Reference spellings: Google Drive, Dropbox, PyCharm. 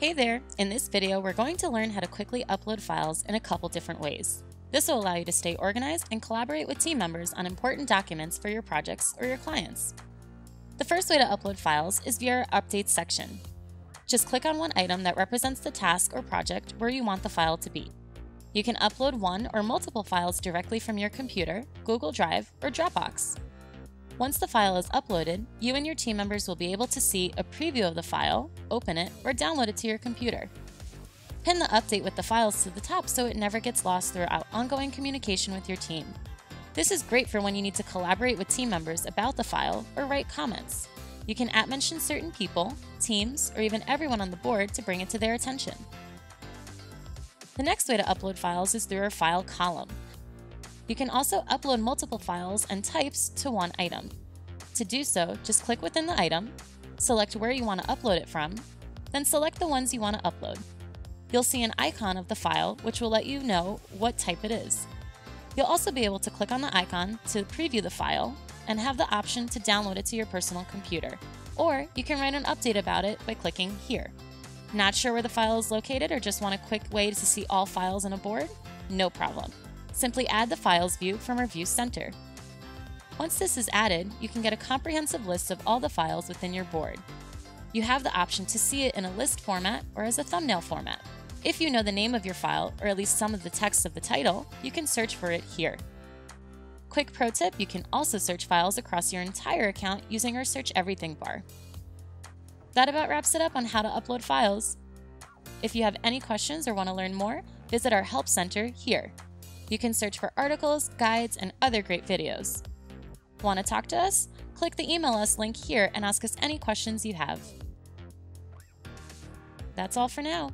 Hey there! In this video, we're going to learn how to quickly upload files in a couple different ways. This will allow you to stay organized and collaborate with team members on important documents for your projects or your clients. The first way to upload files is via our Updates section. Just click on one item that represents the task or project where you want the file to be. You can upload one or multiple files directly from your computer, Google Drive, or Dropbox. Once the file is uploaded, you and your team members will be able to see a preview of the file, open it, or download it to your computer. Pin the update with the files to the top so it never gets lost throughout ongoing communication with your team. This is great for when you need to collaborate with team members about the file or write comments. You can @mention certain people, teams, or even everyone on the board to bring it to their attention. The next way to upload files is through our file column. You can also upload multiple files and types to one item. To do so, just click within the item, select where you want to upload it from, then select the ones you want to upload. You'll see an icon of the file, which will let you know what type it is. You'll also be able to click on the icon to preview the file and have the option to download it to your personal computer, or you can write an update about it by clicking here. Not sure where the file is located or just want a quick way to see all files in a board? No problem. Simply add the Files view from our View Center. Once this is added, you can get a comprehensive list of all the files within your board. You have the option to see it in a list format or as a thumbnail format. If you know the name of your file, or at least some of the text of the title, you can search for it here. Quick pro tip, you can also search files across your entire account using our Search Everything bar. That about wraps it up on how to upload files. If you have any questions or want to learn more, visit our Help Center here. You can search for articles, guides, and other great videos. Want to talk to us? Click the Email Us link here and ask us any questions you have. That's all for now.